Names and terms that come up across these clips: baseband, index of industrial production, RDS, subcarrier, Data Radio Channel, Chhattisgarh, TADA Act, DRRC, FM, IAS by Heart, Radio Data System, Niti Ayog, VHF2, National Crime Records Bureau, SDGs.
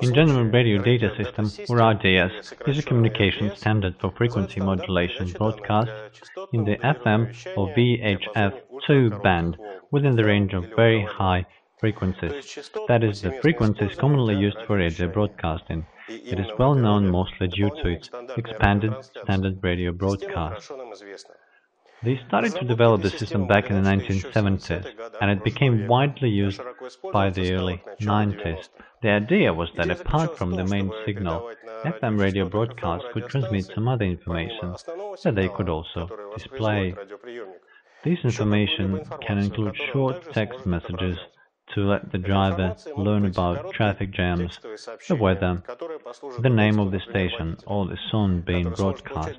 In general, Radio Data System, or RDS, is a communication standard for frequency modulation broadcast in the FM or VHF2 band within the range of very high frequencies, that is, the frequencies commonly used for radio broadcasting. It is well known mostly due to its expanded standard radio broadcast. They started to develop the system back in the 1970s, and it became widely used by the early 90s. The idea was that apart from the main signal, FM radio broadcasts could transmit some other information that they could also display. This information can include short text messages to let the driver learn about traffic jams, the weather, the name of the station or the song being broadcast,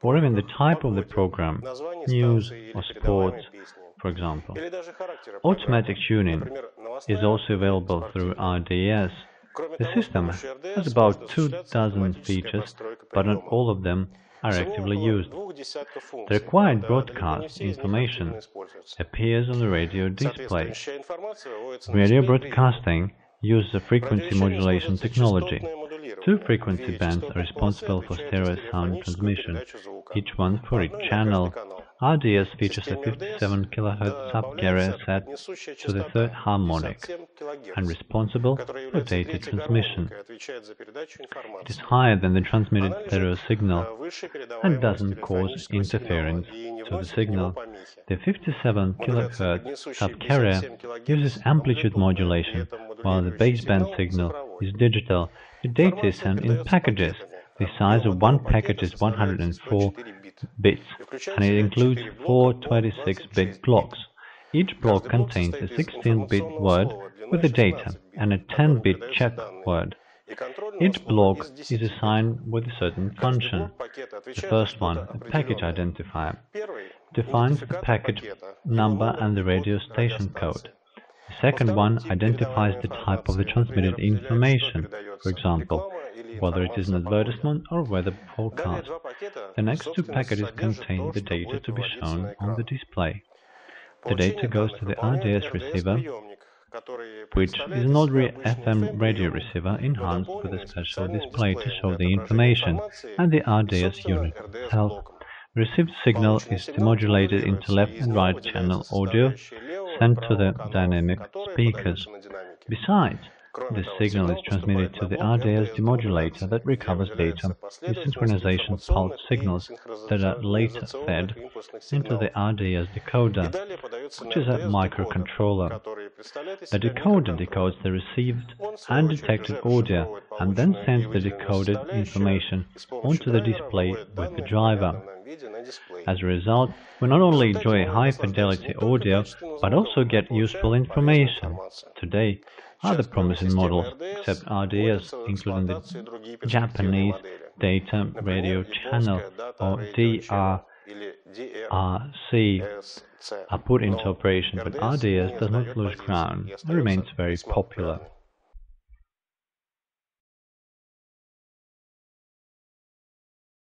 or even the type of the program, news or sports, for example. Automatic tuning is also available through RDS. The system has about 24 features, but not all of them are actively used. The required broadcast information appears on the radio display. Radio broadcasting uses a frequency modulation technology. Two frequency bands are responsible for stereo sound transmission, each one for each channel. RDS features a 57 kHz subcarrier set to the third harmonic and responsible for data transmission. It is higher than the transmitted stereo signal and doesn't cause interference to the signal. The 57 kHz subcarrier uses amplitude modulation, while the baseband signal is digital. The data is sent in packages. The size of one package is 104 bits, and it includes 4 26-bit blocks. Each block contains a 16-bit word with the data and a 10-bit check word. Each block is assigned with a certain function. The first one, a package identifier, defines the package number and the radio station code. The second one identifies the type of the transmitted information, for example, whether it is an advertisement or weather forecast. The next two packages contain the data to be shown on the display. The data goes to the RDS receiver, which is an ordinary FM radio receiver enhanced with a special display to show the information, and the RDS unit itself. The received signal is demodulated into left and right channel audio sent to the dynamic speakers. Besides, the signal is transmitted to the RDS demodulator that recovers data in synchronization pulse signals that are later fed into the RDS decoder, which is a microcontroller. The decoder decodes the received and detected audio and then sends the decoded information onto the display with the driver. As a result, we not only enjoy high-fidelity audio, but also get useful information. Today, other promising models, except RDS, including the Japanese Data Radio Channel, or DRRC, are put into operation, but RDS does not lose ground and remains very popular.